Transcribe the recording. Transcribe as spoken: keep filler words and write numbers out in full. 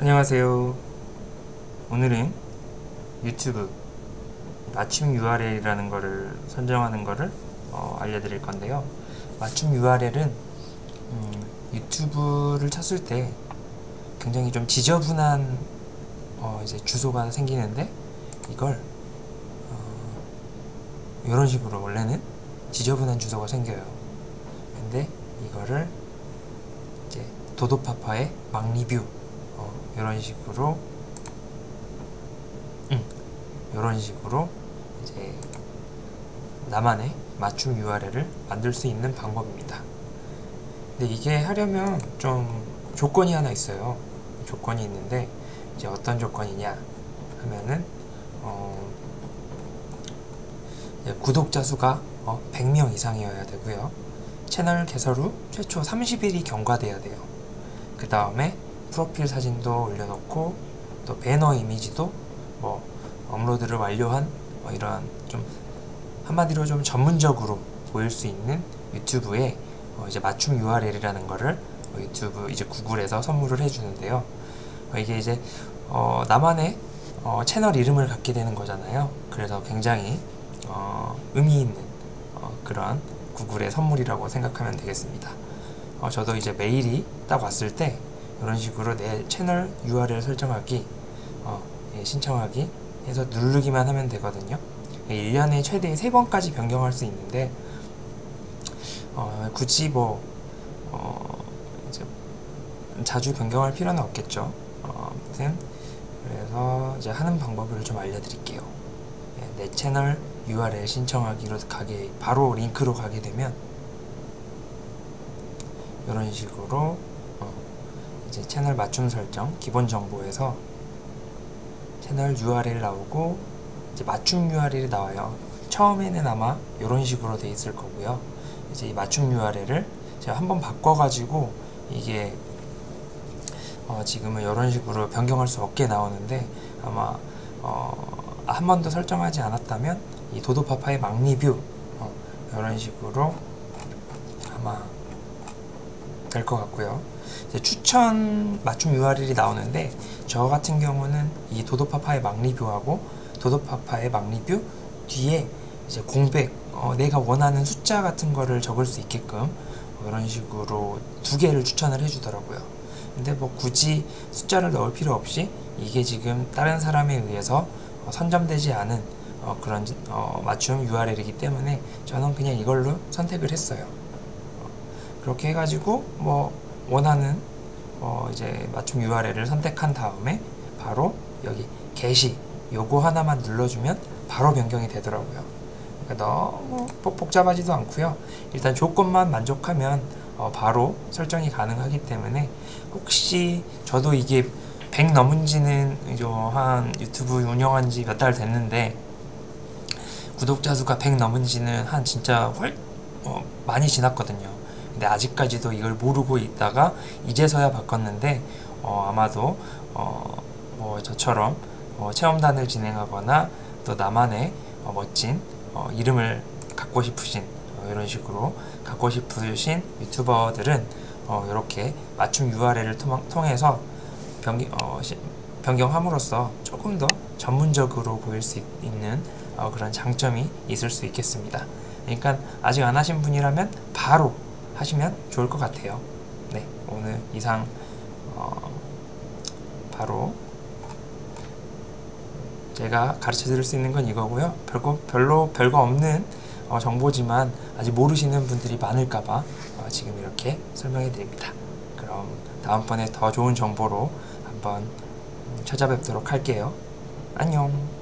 안녕하세요. 오늘은 유튜브 맞춤 유알엘이라는 거를 선정하는 거를 어, 알려드릴 건데요. 맞춤 유알엘은 음, 유튜브를 찾을 때 굉장히 좀 지저분한 어, 이제 주소가 생기는데, 이걸 어, 이런 식으로 원래는 지저분한 주소가 생겨요. 근데 이거를 이제 도도파파의 막리뷰 어, 이런 식으로, 음, 이런 식으로 이제 나만의 맞춤 유알엘을 만들 수 있는 방법입니다. 근데 이게 하려면 좀 조건이 하나 있어요. 조건이 있는데, 이제 어떤 조건이냐 하면은 어, 구독자 수가 어, 백 명 이상이어야 되고요. 채널 개설 후 최초 삼십 일이 경과돼야 돼요. 그 다음에 프로필 사진도 올려놓고, 또 배너 이미지도 뭐 업로드를 완료한 뭐 이런 좀 한마디로 좀 전문적으로 보일 수 있는 유튜브에 어 이제 맞춤 유알엘이라는 거를 어 유튜브 이제 구글에서 선물을 해주는데요. 어 이게 이제 어 나만의 어 채널 이름을 갖게 되는 거잖아요. 그래서 굉장히 어 의미 있는 어 그런 구글의 선물이라고 생각하면 되겠습니다. 어 저도 이제 메일이 딱 왔을 때 이런 식으로 내 채널 유알엘 설정하기, 어, 예, 신청하기 해서 누르기만 하면 되거든요. 예, 일 년에 최대 세 번까지 변경할 수 있는데, 어, 굳이 뭐, 어, 이제 자주 변경할 필요는 없겠죠. 어, 아무튼, 그래서 이제 하는 방법을 좀 알려드릴게요. 예, 내 채널 유알엘 신청하기로 가게, 바로 링크로 가게 되면, 이런 식으로, 이제 채널 맞춤 설정 기본 정보에서 채널 유알엘 나오고, 이제 맞춤 유알엘이 나와요. 처음에는 아마 이런 식으로 돼 있을 거고요. 이제 이 맞춤 유알엘을 제가 한번 바꿔가지고, 이게 어 지금은 이런 식으로 변경할 수 없게 나오는데, 아마 어 한 번도 설정하지 않았다면 이 도도파파의 막 리뷰 어 이런 식으로 아마 될 것 같고요. 이제 추천 맞춤 유알엘이 나오는데, 저 같은 경우는 이 도도파파의 막 리뷰하고 도도파파의 막 리뷰 뒤에 이제 공백, 어, 내가 원하는 숫자 같은 거를 적을 수 있게끔 이런 식으로 두 개를 추천을 해주더라고요. 근데 뭐 굳이 숫자를 넣을 필요 없이, 이게 지금 다른 사람에 의해서 선점되지 않은 어, 그런 어, 맞춤 유알엘이기 때문에 저는 그냥 이걸로 선택을 했어요. 그렇게 해가지고 뭐 원하는 어 이제 맞춤 유알엘을 선택한 다음에 바로 여기 게시, 요거 하나만 눌러주면 바로 변경이 되더라고요. 그러니까 너무 복잡하지도 않고요. 일단 조건만 만족하면 어 바로 설정이 가능하기 때문에, 혹시 저도 이게 백 넘은지는 이제 한 유튜브 운영한 지 몇 달 됐는데, 구독자 수가 백 넘은지는 한 진짜 훨 어 많이 지났거든요. 근데 아직까지도 이걸 모르고 있다가 이제서야 바꿨는데, 어, 아마도 어, 뭐 저처럼 어, 체험단을 진행하거나, 또 나만의 어, 멋진 어, 이름을 갖고 싶으신 어, 이런 식으로 갖고 싶으신 유튜버들은 어, 이렇게 맞춤 유알엘을 통해서 변기, 어, 시, 변경함으로써 조금 더 전문적으로 보일 수 있는 어, 그런 장점이 있을 수 있겠습니다. 그러니까 아직 안 하신 분이라면 바로 하시면 좋을 것 같아요. 네, 오늘 이상 어, 바로 제가 가르쳐 드릴 수 있는 건 이거고요. 별거, 별로 별거 없는 어, 정보지만 아직 모르시는 분들이 많을까봐 어, 지금 이렇게 설명해 드립니다. 그럼 다음번에 더 좋은 정보로 한번 찾아뵙도록 할게요. 안녕.